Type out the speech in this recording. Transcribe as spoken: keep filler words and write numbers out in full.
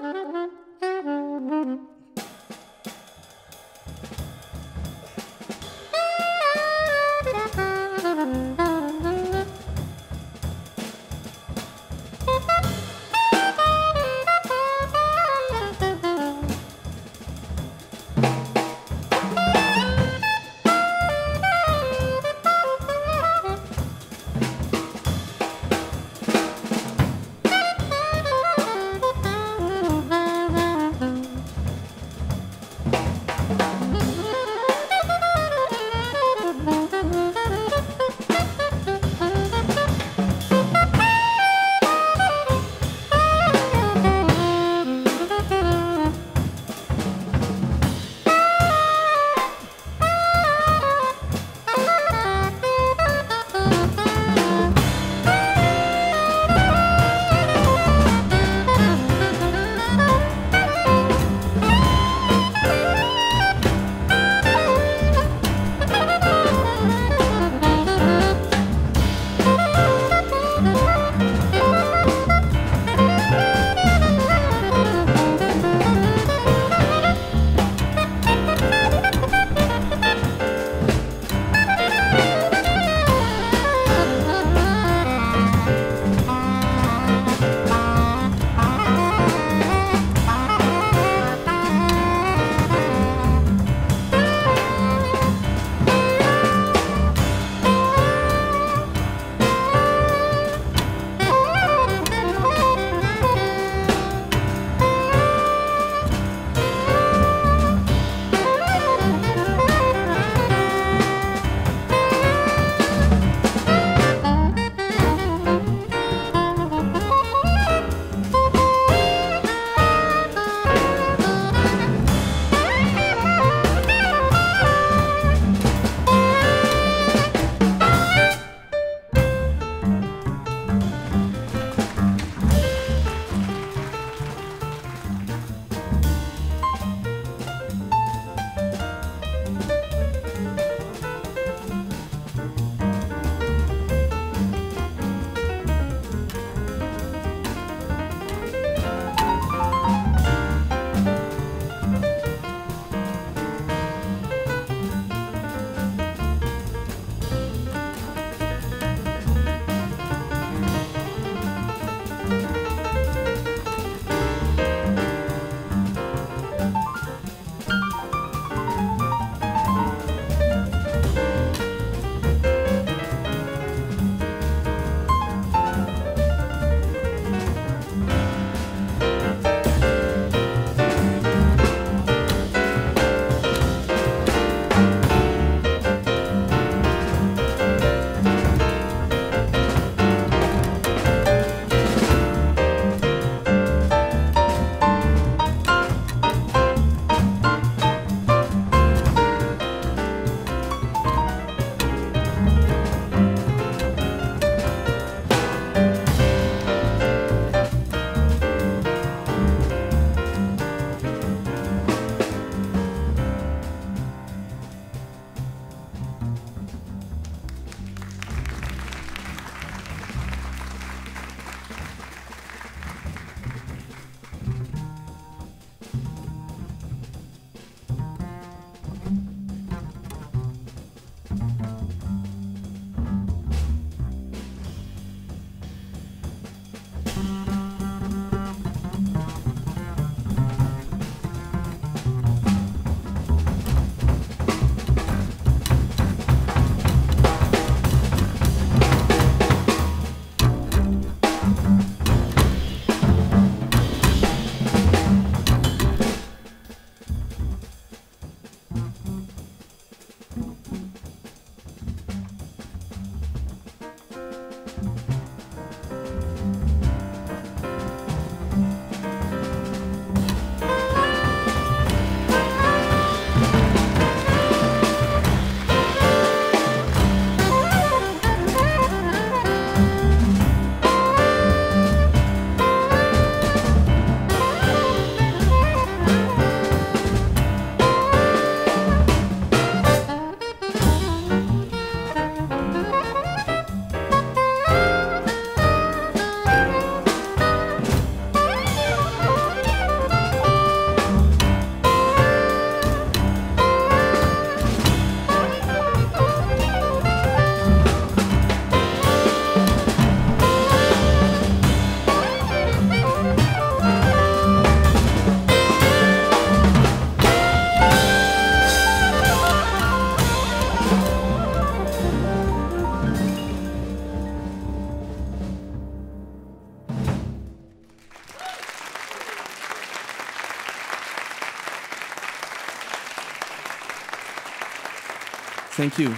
Bye. Thank you.